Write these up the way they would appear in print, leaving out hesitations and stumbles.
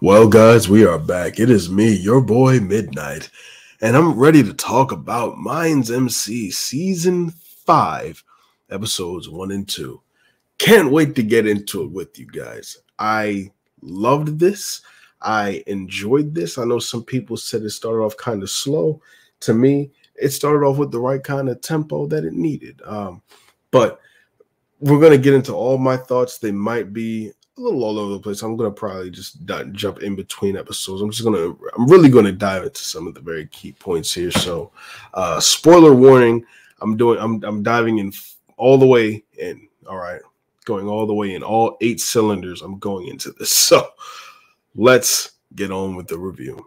Well, guys, we are back. It is me, your boy Midnight, and I'm ready to talk about Mayans MC Season 5, Episodes 1 and 2. Can't wait to get into it with you guys. I loved this. I enjoyed this. I know some people said it started off kind of slow. To me, it started off with the right kind of tempo that it needed. But we're going to get into all my thoughts. They might be a little all over the place. I'm going to probably just jump in between episodes. I'm really going to dive into some of the very key points here. So spoiler warning, I'm diving in all the way in. All right. Going all the way in, all 8 cylinders. I'm going into this. So let's get on with the review.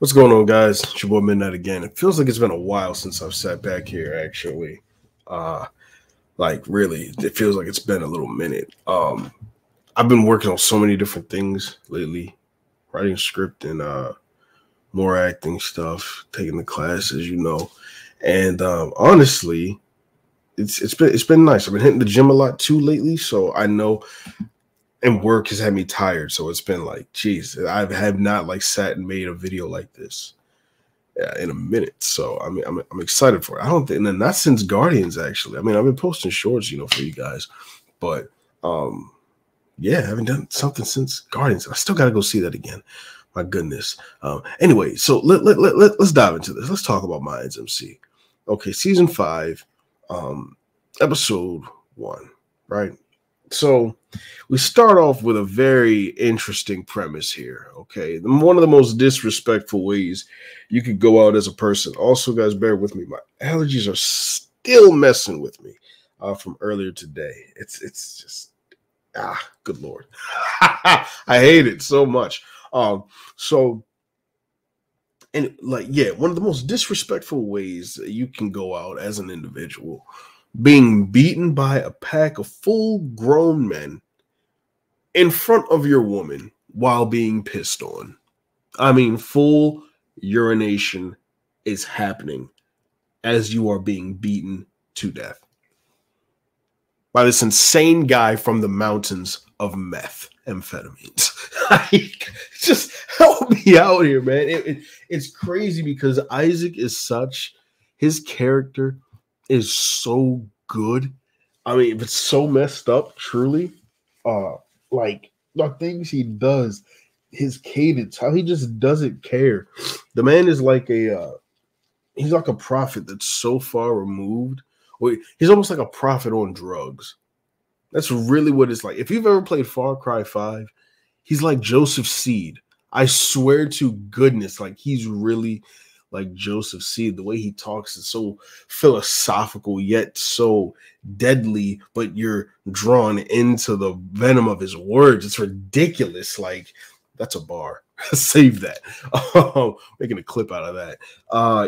What's going on, guys? It's your boy Midnight again. It feels like it's been a while since I've sat back here, actually. Like, really, it feels like it's been a little minute. I've been working on so many different things lately. Writing script and more acting stuff, taking the classes, you know. And honestly, it's been nice. I've been hitting the gym a lot too lately, so I know. And work has had me tired, so it's been like, geez, I have not like sat and made a video like this in a minute. So I mean, I'm excited for it. I don't think, and not since Guardians actually. I mean, I've been posting shorts, you know, for you guys, but yeah, I haven't done something since Guardians. I still got to go see that again. My goodness. Anyway, so let's dive into this. Let's talk about Mayans MC. Okay, season 5, episode 1, right? So we start off with a very interesting premise here, okay? One of the most disrespectful ways you could go out as a person. Also, guys, bear with me. My allergies are still messing with me from earlier today. It's just, good Lord. I hate it so much. One of the most disrespectful ways that you can go out as an individual, being beaten by a pack of full-grown men in front of your woman while being pissed on. I mean, full urination is happening as you are being beaten to death by this insane guy from the mountains of methamphetamines. Just help me out here, man. It's crazy because Isaac is such, his character is so good. I mean, it's so messed up, truly. Like the things he does, his cadence, how he just doesn't care. The man is like he's like a prophet that's so far removed. He's almost like a prophet on drugs. That's really what it's like. If you've ever played Far Cry 5, he's like Joseph Seed. I swear to goodness, like he's really like Joseph Seed. The way he talks is so philosophical yet so deadly, but you're drawn into the venom of his words. It's ridiculous. Like, that's a bar. Save that. Making a clip out of that.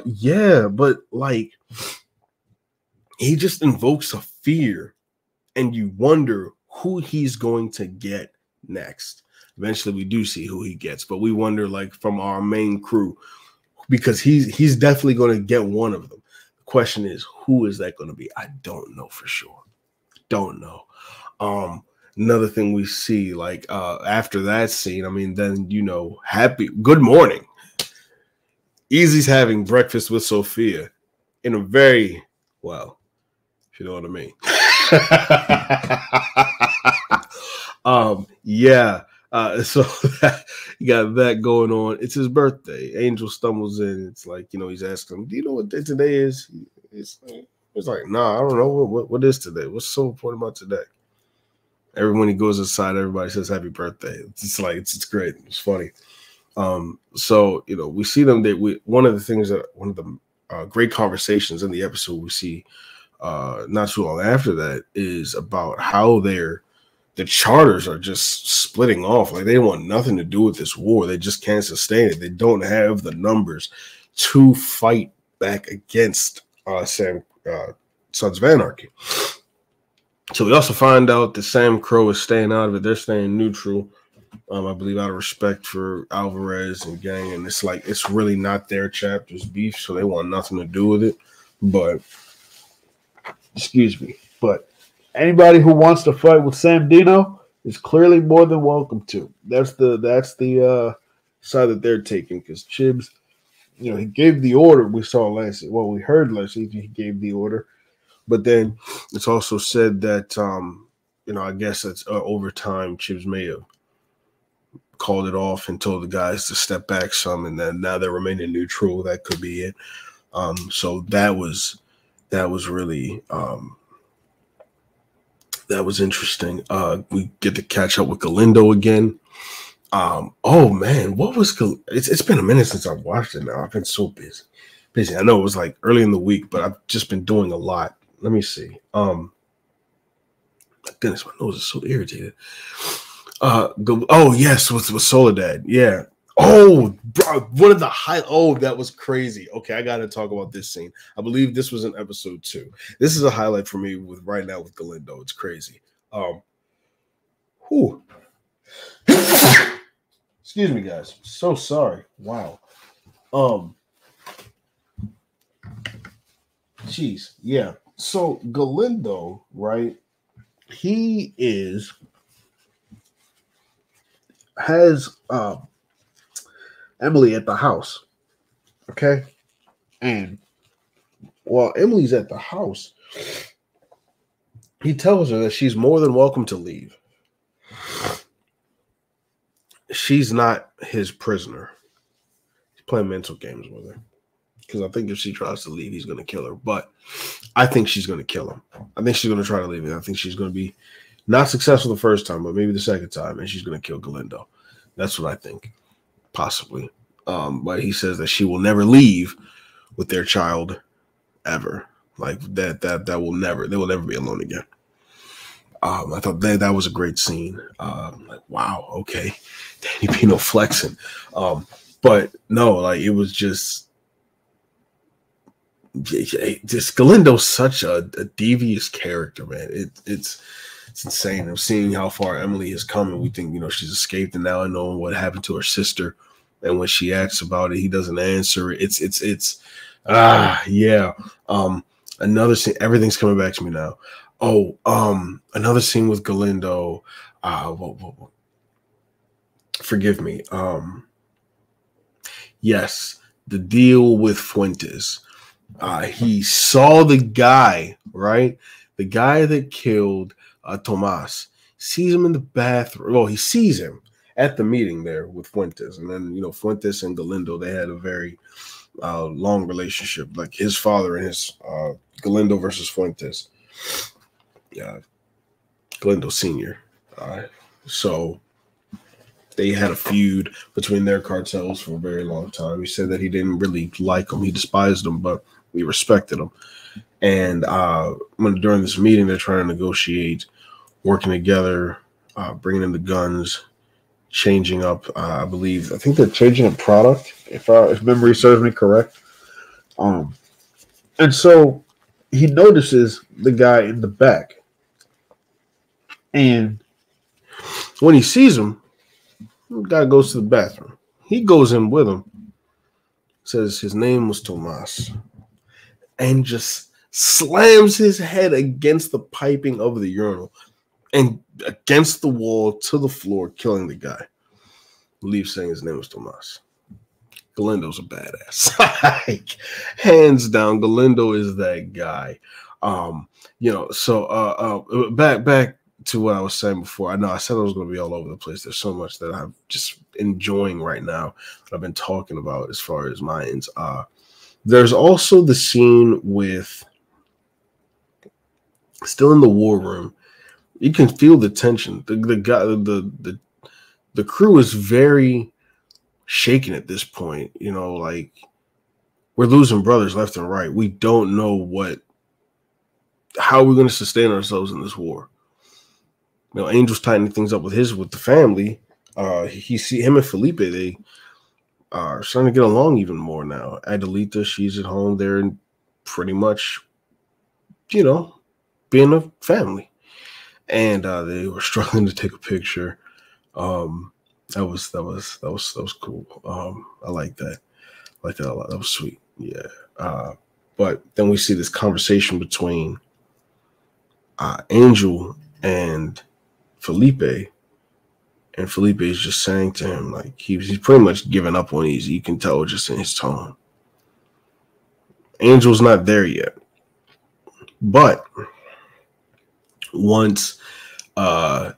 Yeah, but like he just invokes a fear and you wonder who he's going to get next. Eventually we do see who he gets, but we wonder like from our main crew, because he's definitely going to get one of them. The question is, who is that going to be? I don't know for sure. Don't know. Another thing we see, like after that scene, I mean, then, you know, good morning. EZ's having breakfast with Sophia in a very, well, if you know what I mean. Yeah. So you got that going on. It's his birthday. Angel stumbles in. It's like, you know, he's asking him, do you know what day today is? It's like, nah, I don't know. What is today? What's so important about today? Everyone, he goes inside, everybody says happy birthday. It's like, it's great. It's funny. So, you know, we see them. One of the great conversations in the episode we see not too long after that is about how they're the charters are just splitting off. Like, they want nothing to do with this war. They just can't sustain it. They don't have the numbers to fight back against Sons of Anarchy. So we also find out that SAMCRO is staying out of it. They're staying neutral, I believe, out of respect for Alvarez and gang. And it's like, it's really not their chapter's beef, so they want nothing to do with it. But, excuse me, but anybody who wants to fight with Sam Dino is clearly more than welcome to. That's the side that they're taking, because Chibs, you know, he gave the order. We saw last, well, we heard last evening he gave the order. But then it's also said that, you know, I guess that's over time, Chibs may have called it off and told the guys to step back some, and then now they're remaining neutral. That could be it. So that was really that was interesting. We get to catch up with Galindo again. Oh man, what was Galindo? It's been a minute since I've watched it now. I've been so busy. I know it was like early in the week, but I've just been doing a lot. Let me see. Goodness, my nose is so irritated. Oh yes, with Soledad. Yeah. Oh, bro, one of the high. Oh, that was crazy. Okay, I gotta talk about this scene. I believe this was in episode 2. This is a highlight for me with right now with Galindo. It's crazy. Whew. Excuse me, guys. So sorry. Wow. Jeez, yeah. So Galindo, right? He is has Emily at the house, okay? And while Emily's at the house, he tells her that she's more than welcome to leave. She's not his prisoner. He's playing mental games with her, because I think if she tries to leave, he's going to kill her. But I think she's going to kill him. I think she's going to try to leave it. I think she's going to be not successful the first time, but maybe the second time, and she's going to kill Galindo. That's what I think. Possibly. But he says that she will never leave with their child ever. Like that will never, they will never be alone again. I thought that was a great scene. Like, wow. Okay. Danny Pino flexing. But no, like it was just Galindo's such a devious character, man. It's insane. I'm seeing how far Emily has come, and we think, you know, she's escaped, and now I know what happened to her sister. And when she asks about it, he doesn't answer. Yeah. Another scene. Everything's coming back to me now. Oh, another scene with Galindo. Whoa. Forgive me. Yes, the deal with Fuentes. He saw the guy, right? The guy that killed Tomas sees him in the bathroom. Well, he sees him at the meeting there with Fuentes, and then, you know, Fuentes and Galindo, they had a very long relationship, like his father and his Galindo versus Fuentes. Yeah, Galindo Sr. So they had a feud between their cartels for a very long time. He said that he didn't really like them, he despised them, but he respected them. And when during this meeting, they're trying to negotiate, working together, bringing in the guns, changing up. I think they're changing a product, if memory serves me correct. And so he notices the guy in the back, and when he sees him, the guy goes to the bathroom. He goes in with him. Says his name was Tomas, and just slams his head against the piping of the urinal and against the wall to the floor, killing the guy. I believe saying his name was Tomas. Galindo's a badass. Like, hands down, Galindo is that guy. You know, so back to what I was saying before. I know I said I was going to be all over the place. There's so much that I'm just enjoying right now that I've been talking about as far as Mayans. There's also the scene with, still in the war room, you can feel the tension. The crew is very shaken at this point. You know, like, we're losing brothers left and right. We don't know how we're going to sustain ourselves in this war. you know, Angel's tightening things up with the family. He see him and Felipe, they are starting to get along even more now. Adelita, she's at home there and pretty much, you know, being a family. And they were struggling to take a picture. That was cool. I like that. I like that a lot. That was sweet. Yeah. But then we see this conversation between Angel and Felipe, and Felipe is just saying to him, like, he's pretty much giving up on EZ. You can tell just in his tone. Angel's not there yet. But once the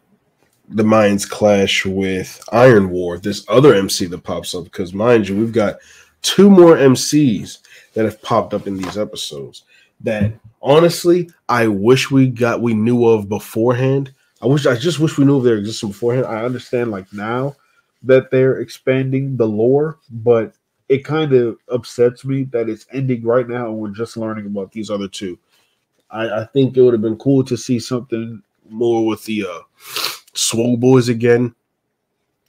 Mayans clash with Iron War, this other MC that pops up, because mind you, we've got two more MCs that have popped up in these episodes that honestly I wish we knew of beforehand. I just wish we knew of their existence beforehand. I understand, like, now that they're expanding the lore, but it kind of upsets me that it's ending right now and we're just learning about these other two. I think it would have been cool to see something more with the Swole Boys again.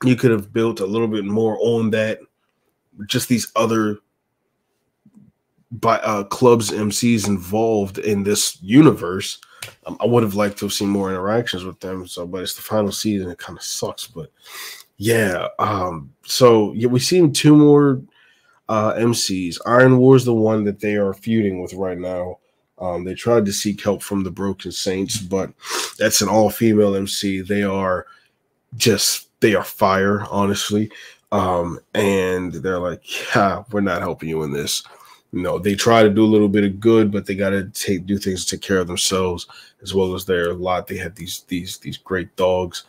You could have built a little bit more on that. Just these other clubs, MCs involved in this universe. I would have liked to have seen more interactions with them. So, but it's the final season. It kind of sucks. But yeah. So we've seen two more MCs. Iron War is the one that they are feuding with right now. They tried to seek help from the Broken Saints, but that's an all-female MC. They are fire, honestly. And they're like, yeah, we're not helping you in this. No, they try to do a little bit of good, but they got to do things to take care of themselves as well as their lot. They have these great dogs.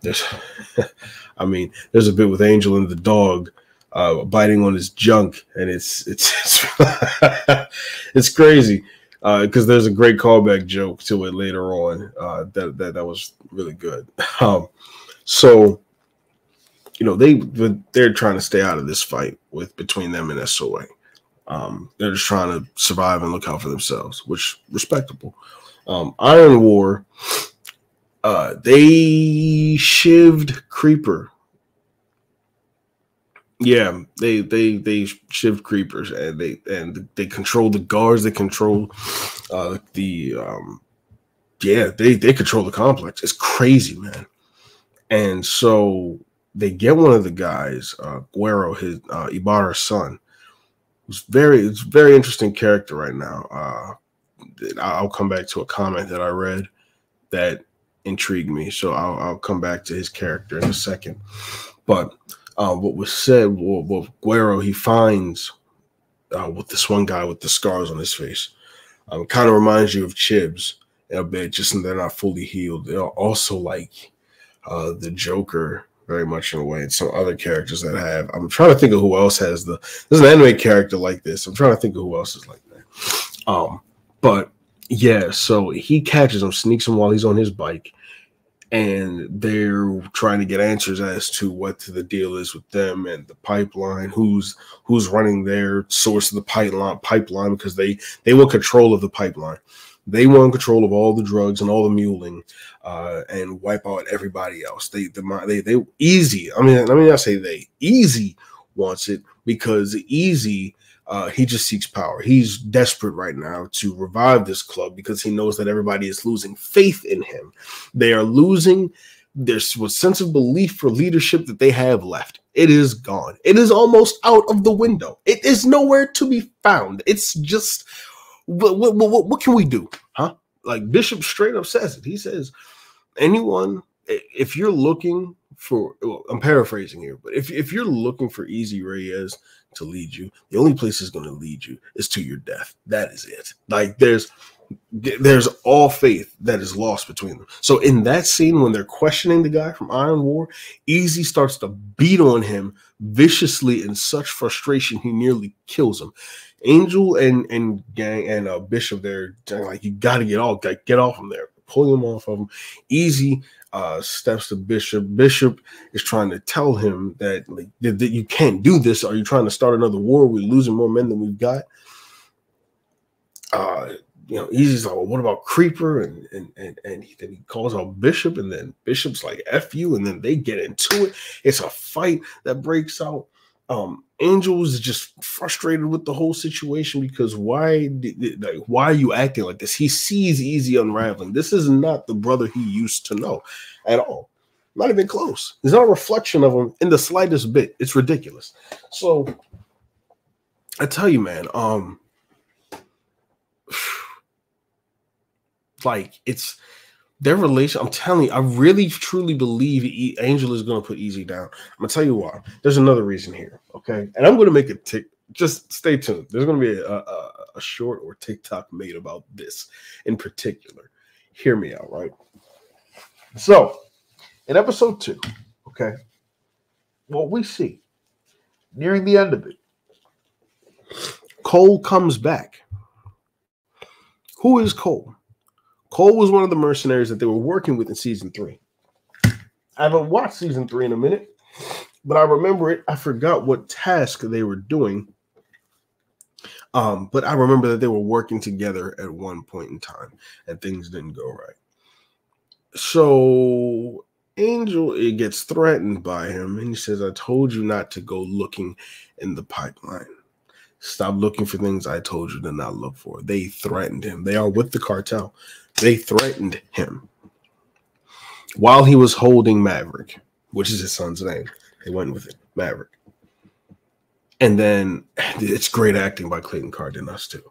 There's a bit with Angel and the dog biting on his junk, and it's it's crazy because there's a great callback joke to it later on that was really good. So. You know, they're trying to stay out of this fight between them and SOA. They're just trying to survive and look out for themselves, which respectable. Iron War, they shivved Creeper. Yeah, they shivved Creepers, and they control the guards. They control they control the complex. It's crazy, man. And so they get one of the guys, Güero, his Ibarra's son. It's a very interesting character right now. I'll come back to a comment that I read that intrigued me, so I'll come back to his character in a second. But what was said, well, Güero, he finds with this one guy with the scars on his face. Kind of reminds you of Chibs a bit, just they're not fully healed. They're also like the Joker, very much in a way, and some other characters that have. I'm trying to think of who else has there's an anime character like this. I'm trying to think of who else is like that. But yeah, so he catches him, sneaks him while he's on his bike, and they're trying to get answers as to what the deal is with them and the pipeline, who's running their source of the pipeline, because they want control of the pipeline. They want control of all the drugs and all the muling, and wipe out everybody else. They Easy. I mean, I say they. Easy wants it because Easy, he just seeks power. He's desperate right now to revive this club because he knows that everybody is losing faith in him. They are losing their sense of belief for leadership that they have left. It is gone. It is almost out of the window. It is nowhere to be found. It's just. What can we do, huh? Like, Bishop straight up says it. He says, anyone, if you're looking for, well, I'm paraphrasing here, but if you're looking for EZ Reyes to lead you, the only place it's going to lead you is to your death. That is it. Like, there's all faith that is lost between them. So in that scene, when they're questioning the guy from Iron War, EZ starts to beat on him viciously in such frustration, he nearly kills him. Angel and gang and Bishop, they're like, you got to get off him there. Pull him off of him. EZ steps to Bishop. Bishop is trying to tell him that you can't do this. Are you trying to start another war? We're losing more men than we've got. you know, EZ's like, well, what about Creeper? And then he calls out Bishop, and then Bishop's like, F you, and then they get into it. It's a fight that breaks out. Angel's just frustrated with the whole situation because why are you acting like this? He sees EZ unraveling. This is not the brother he used to know at all. Not even close. There's not a reflection of him in the slightest bit. It's ridiculous. So I tell you, man, like it's their relation. I'm telling you, I really truly believe Angel is going to put EZ down. I'm going to tell you why. There's another reason here, okay? And I'm going to make a tick. Just stay tuned. There's going to be a short or TikTok made about this in particular. Hear me out, right? So in episode 2, okay, what we see nearing the end of it, Cole comes back. Who is Cole? Cole was one of the mercenaries that they were working with in season 3. I haven't watched season 3 in a minute, but I remember it. I forgot what task they were doing. But I remember that they were working together at one point in time and things didn't go right. So Angel, it gets threatened by him and he says, I told you not to go looking in the pipeline. Stop looking for things I told you to not look for. They threatened him. They are with the cartel. They threatened him while he was holding Maverick, which is his son's name. They went with it, Maverick. And then it's great acting by Clayton Cardenas too.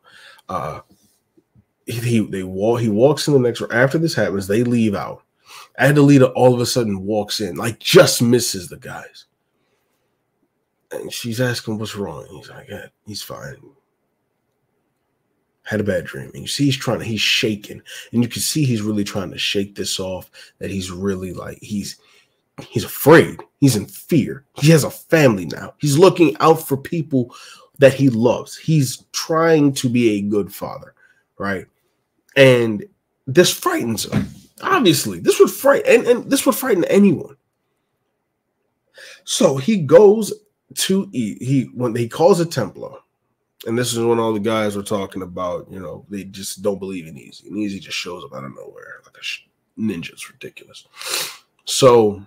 He walks in the next room. After this happens, they leave out. Adelita all of a sudden walks in, like just misses the guys. And she's asking, what's wrong? And he's like, yeah, he's fine. Had a bad dream. And you see he's shaking. And you can see he's really trying to shake this off, that he's really like, he's afraid. He's in fear. He has a family now. He's looking out for people that he loves. He's trying to be a good father, right? And this frightens him. Obviously, this would frighten, and this would frighten anyone. So he goes to when he calls a Templar, and this is when all the guys were talking about, you know, they just don't believe in EZ, and EZ just shows up out of nowhere like a ninja. It's ridiculous. So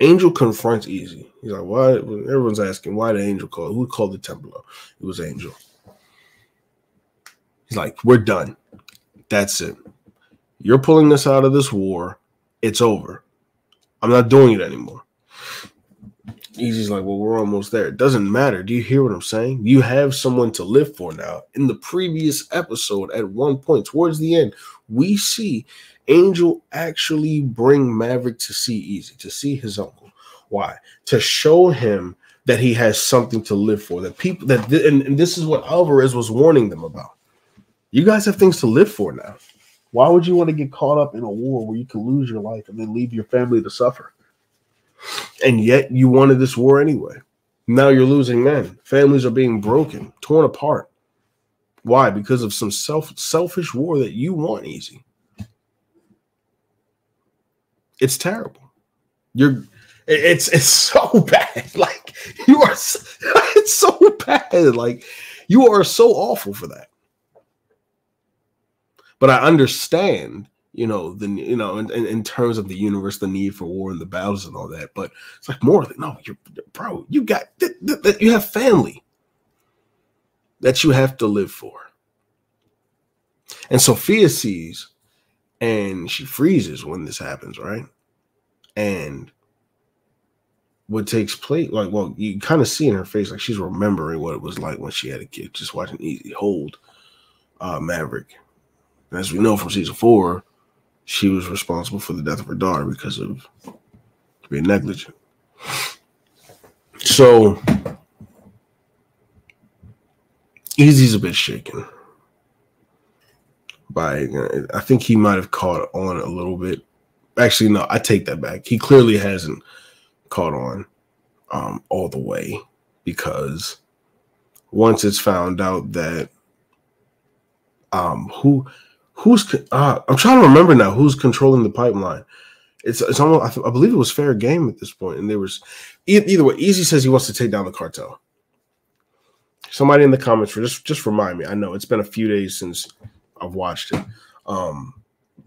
Angel confronts EZ. He's like, why? Everyone's asking why did Angel call? Who called the Templar? It was Angel. He's like, we're done. That's it. You're pulling us out of this war. It's over. I'm not doing it anymore. EZ's like, well, we're almost there. It doesn't matter. Do you hear what I'm saying? You have someone to live for now. In the previous episode, at one point, towards the end, we see Angel actually bring Maverick to see EZ, to see his uncle. Why? To show him that he has something to live for. That people that and this is what Alvarez was warning them about. You guys have things to live for now. Why would you want to get caught up in a war where you could lose your life and then leave your family to suffer? And yet you wanted this war anyway. Now you're losing men. Families are being broken, torn apart. Why? Because of some selfish war that you want, EZ. It's terrible. It's so bad. Like it's so bad. Like you are so awful for that. But I understand, you know, in terms of the universe, the need for war and the battles and all that. But it's like more than no, bro, you got that. You have family that you have to live for. And Sophia sees, and she freezes when this happens, right? And what takes place, like, well, you kind of see in her face, like she's remembering what it was like when she had a kid, just watching EZ hold Maverick. And as we know from season 4. She was responsible for the death of her daughter because of being negligent. So EZ's a bit shaken by, I think he might have caught on a little bit. Actually, no, I take that back. He clearly hasn't caught on all the way, because once it's found out that I'm trying to remember now who's controlling the pipeline. It's almost, I believe it was fair game at this point. And there was either way, EZ says he wants to take down the cartel. Somebody in the comments for just remind me. I know it's been a few days since I've watched it,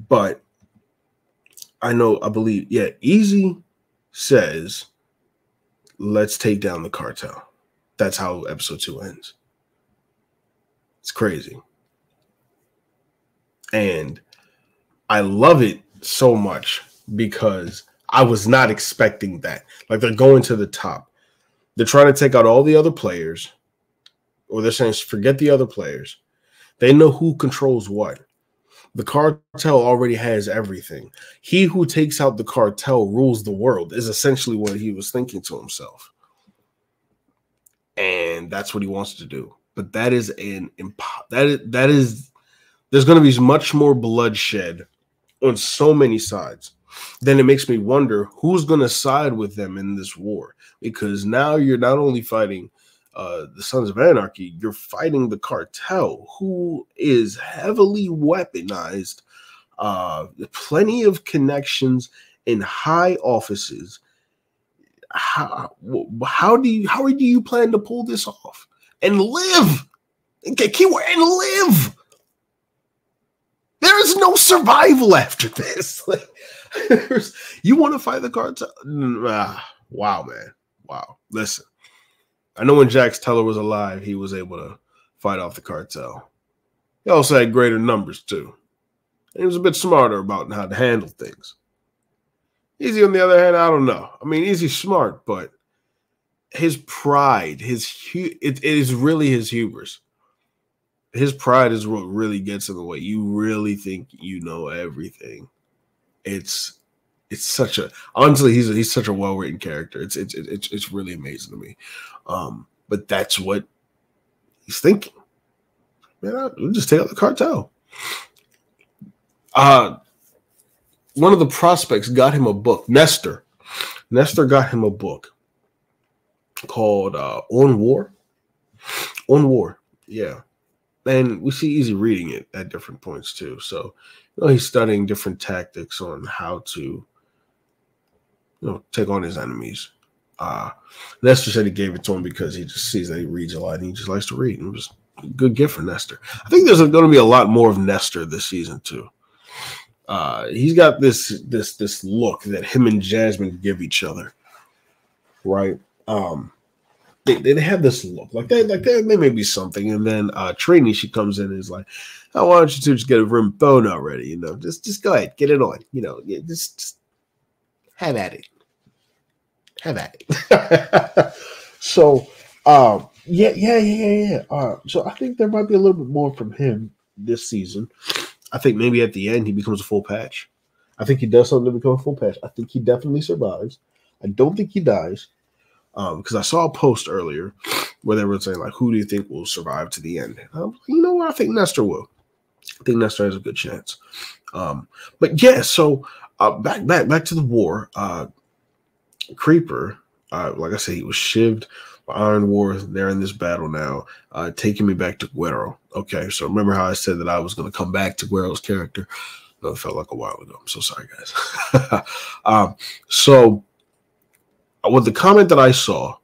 but I know I believe EZ says, "Let's take down the cartel." That's how episode 2 ends. It's crazy, and I love it so much because I was not expecting that. Like, they're going to the top. They're trying to take out all the other players, or they're saying, forget the other players. They know who controls what. The cartel already has everything. He who takes out the cartel rules the world is essentially what he was thinking to himself. And that's what he wants to do. But that is an there's going to be much more bloodshed on so many sides. Then it makes me wonder who's going to side with them in this war, because now you're not only fighting the Sons of Anarchy, you're fighting the cartel, who is heavily weaponized, plenty of connections in high offices. How do you plan to pull this off and live? Okay, keyword, and live. There is no survival after this. Like, you want to fight the cartel? Wow, man. Wow. Listen, I know when Jax Teller was alive, he was able to fight off the cartel. He also had greater numbers, too. And he was a bit smarter about how to handle things. EZ, on the other hand, I don't know. I mean, EZ's smart, but his pride, it is really his hubris. His pride is what really gets in the way. You really think you know everything. It's such a, honestly, he's such a well-written character. It's really amazing to me. But that's what he's thinking. Man, we'll just take out the cartel. One of the prospects got him a book. Nestor. Nestor got him a book called On War. On War, yeah. And we see EZ reading it at different points too. So, you know, he's studying different tactics on how to, you know, take on his enemies. Nestor said he gave it to him because he just sees that he reads a lot and he just likes to read. And it was a good gift for Nestor. I think there's going to be a lot more of Nestor this season too. He's got this look that him and Jasmine give each other, right? They have this look like they may be something, and then Trini, she comes in and is like, "Oh, why don't you two just get a room phone already? You know, just go ahead, get it on. You know, just have at it, So, yeah. So I think there might be a little bit more from him this season. I think maybe at the end he becomes a full patch. I think he does something to become a full patch. I think he definitely survives. I don't think he dies. Because I saw a post earlier where they were saying, like, who do you think will survive to the end? And I was like, you know what? I think Nestor will. I think Nestor has a good chance. But yeah, so back to the war. Creeper, like I said, he was shivved by Iron War. They're in this battle now, taking me back to Güero. Okay, so remember how I said that I was going to come back to Guero's character? No, it felt like a while ago. I'm so sorry, guys. So with the comment that I saw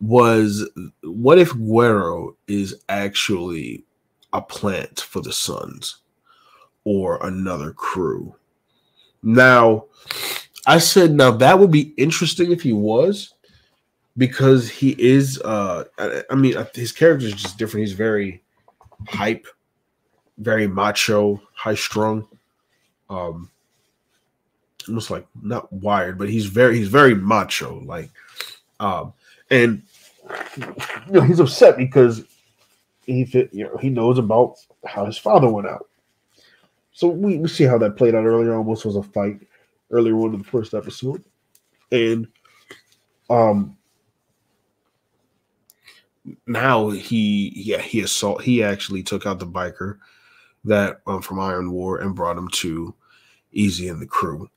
was, what if Güero is actually a plant for the Sons or another crew? Now, I said, now that would be interesting if he was, because he is, I mean, his character is just different. He's very hype, very macho, high-strung, almost like not wired, but he's very macho, like, and you know, he's upset because he knows about how his father went out. So we see how that played out earlier. Almost was a fight earlier on in the first episode, and now he actually took out the biker that from Iron War and brought him to EZ and the crew.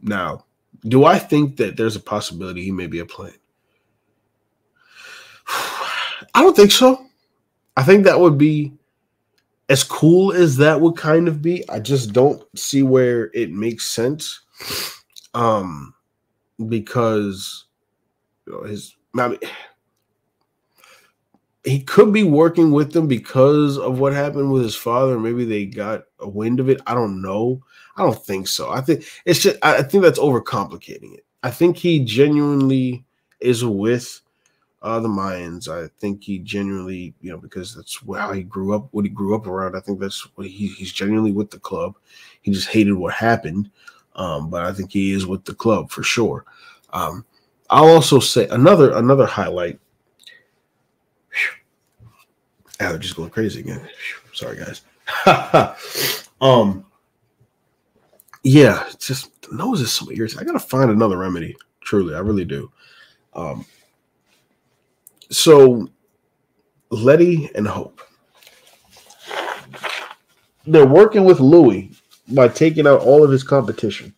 Now, do I think that there's a possibility he may be a plant? I don't think so. I think that would be, as cool as that would kind of be, I just don't see where it makes sense. Because, you know, he could be working with them because of what happened with his father. Maybe they got a wind of it. I don't know. I don't think so. I think it's just, I think that's overcomplicating it. I think he genuinely is with the Mayans. I think he genuinely, you know, because that's how he grew up, what he grew up around. I think that's what he's genuinely with the club. He just hated what happened. But I think he is with the club for sure. I'll also say another highlight. Oh, just going crazy again. Sorry, guys. Yeah, it's just the nose is so irritating. I gotta find another remedy. Truly, I really do. So Letty and Hope, they're working with Louis by taking out all of his competition,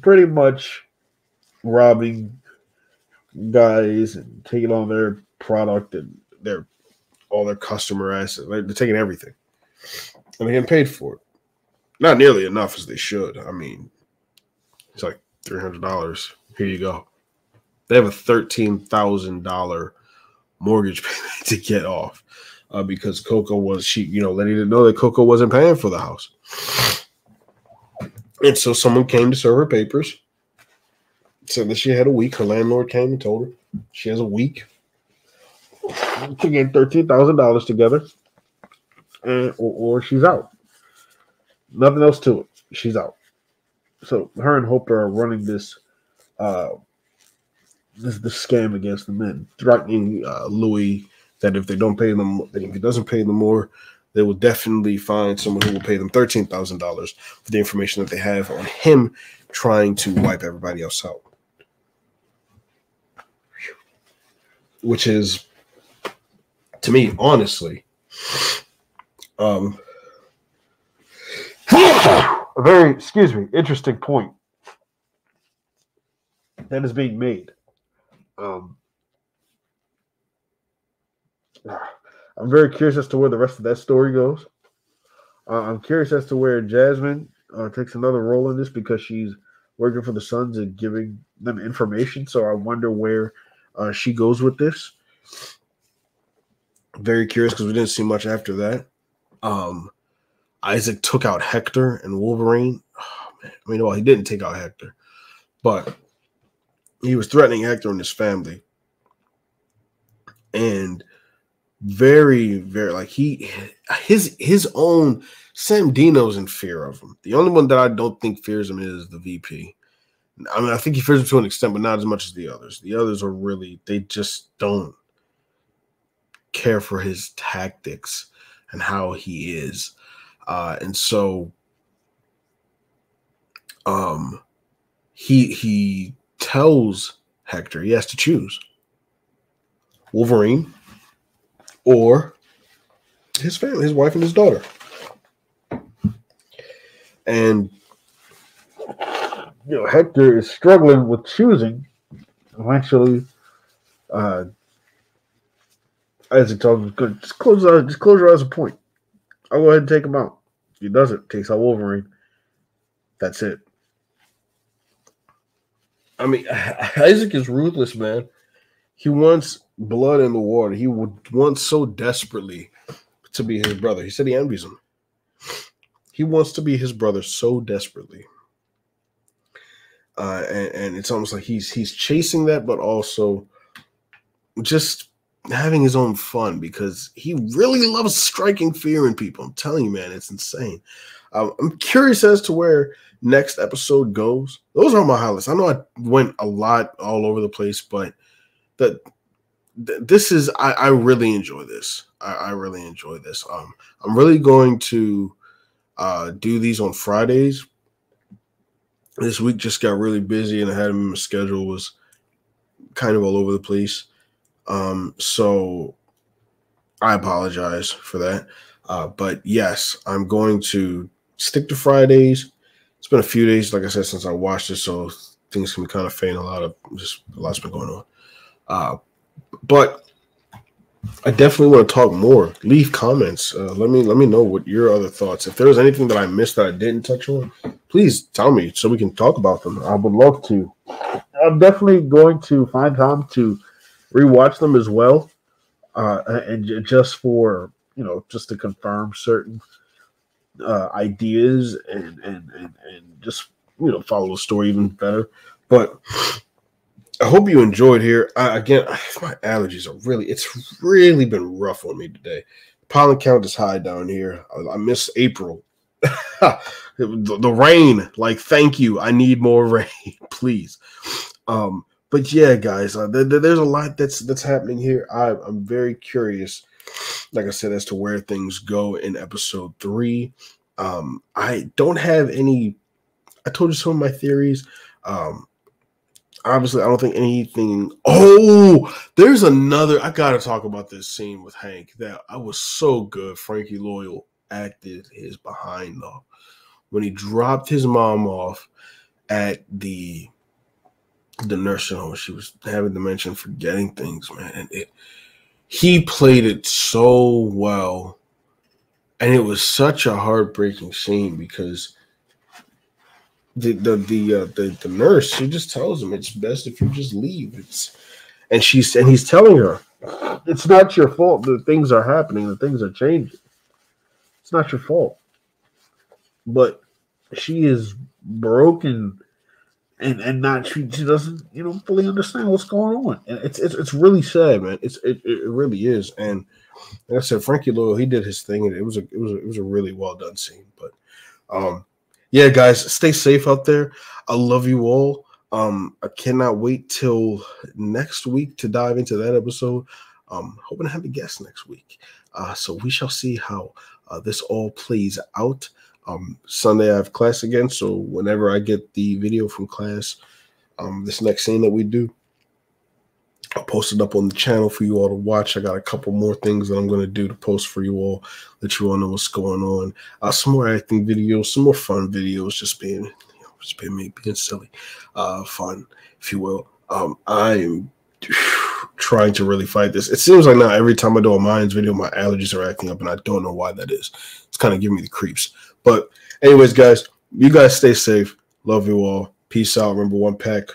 pretty much robbing guys and taking all their product and all their customer assets. They're taking everything, and they're getting paid for it. Not nearly enough as they should. I mean, it's like $300. Here you go. They have a $13,000 mortgage payment to get off because Coco was Letty didn't know that Coco wasn't paying for the house, and so someone came to serve her papers. Said that she had a week. Her landlord came and told her she has a week to get $13,000 together, and, or she's out. Nothing else to it. She's out. So her and Hope are running this this scam against the men, threatening Louis that if they don't pay them, that if he doesn't pay them more, they will definitely find someone who will pay them $13,000 for the information that they have on him, trying to wipe everybody else out, which is, to me, honestly, a very, interesting point that is being made. I'm very curious as to where the rest of that story goes. I'm curious as to where Jasmine takes another role in this, because she's working for the Sons and giving them information. So I wonder where she goes with this. I'm very curious because we didn't see much after that. Isaac took out Hector and Wolverine. Oh, man. I mean, well, he didn't take out Hector, but he was threatening Hector and his family. And very, very, like, his own Sam Dino's in fear of him. The only one that I don't think fears him is the VP. I mean, I think he fears him to an extent, but not as much as the others. The others are really, they just don't care for his tactics and how he is. And so he tells Hector he has to choose Wolverine or his family, his wife and his daughter. And you know, Hector is struggling with choosing. Eventually, Isaac tells him, just close your eyes and point. I'll go ahead and take him out. He does it. Takes out Wolverine. That's it. I mean, Isaac is ruthless, man. He wants blood in the water. He wants so desperately to be his brother. He said he envies him. He wants to be his brother so desperately. And it's almost like he's chasing that, but also just having his own fun, because he really loves striking fear in people. I'm telling you, man, it's insane. I'm curious as to where next episode goes. Those are my highlights. I know I went a lot all over the place, but this is, I really enjoy this. I really enjoy this. I'm really going to do these on Fridays. This week just got really busy, and I had him, my schedule was kind of all over the place. So I apologize for that. But yes, I'm going to stick to Fridays. It's been a few days, like I said, since I watched it, so things can be kind of faint. A lot's been going on. But I definitely want to talk more. Leave comments. Let me know what your other thoughts. If there was anything that I missed that I didn't touch on, please tell me so we can talk about them. I would love to. I'm definitely going to find time to rewatch them as well. and just for, you know, just to confirm certain ideas and just, you know, follow the story even better. But I hope you enjoyed here. Again, my allergies are really, it's really been rough on me today. Pollen count is high down here. I miss April. The rain, like, thank you. I need more rain, please. But yeah, guys, there's a lot that's happening here. I'm very curious, like I said, as to where things go in episode 3. I don't have any. I told you some of my theories. Obviously, I don't think anything. Oh, there's another. I gotta talk about this scene with Hank. That I was so good. Frankie Loyal acted his behind off when he dropped his mom off at the nursing home. She was having dementia, forgetting things, man. And he played it so well, and it was such a heartbreaking scene because the nurse, she just tells him it's best if you just leave. And he's telling her it's not your fault that things are happening, that things are changing. It's not your fault. But she is broken. And not she doesn't, you know, fully understand what's going on, and it's really sad, man. It really is. And like I said, Frankie Loyal, he did his thing, and it was a really well done scene. But yeah, guys, stay safe out there. I love you all. I cannot wait till next week to dive into that episode. Hoping to have a guest next week, so we shall see how this all plays out. Sunday I have class again, so whenever I get the video from class, this next scene that we do, I'll post it up on the channel for you all to watch. I got a couple more things that I'm going to do to post for you all, let you all know what's going on. Some more acting videos, some more fun videos, just being me, being silly, fun, if you will. I am trying to really fight this. It seems like now every time I do a Mayans video, my allergies are acting up, and I don't know why that is. It's kind of giving me the creeps. But anyways, guys, you guys stay safe. Love you all. Peace out. Remember, one pack,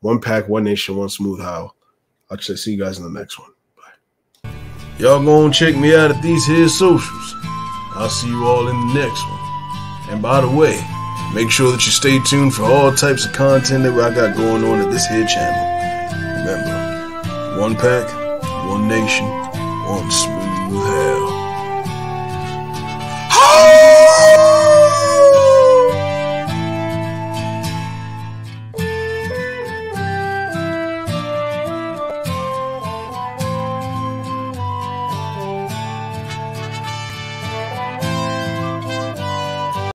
one nation, one smooth howl. I'll just see you guys in the next one. Bye. Y'all gonna check me out at these here socials. I'll see you all in the next one. And by the way, make sure that you stay tuned for all types of content that I got going on at this here channel. Remember, one pack, one nation, one smooth howl.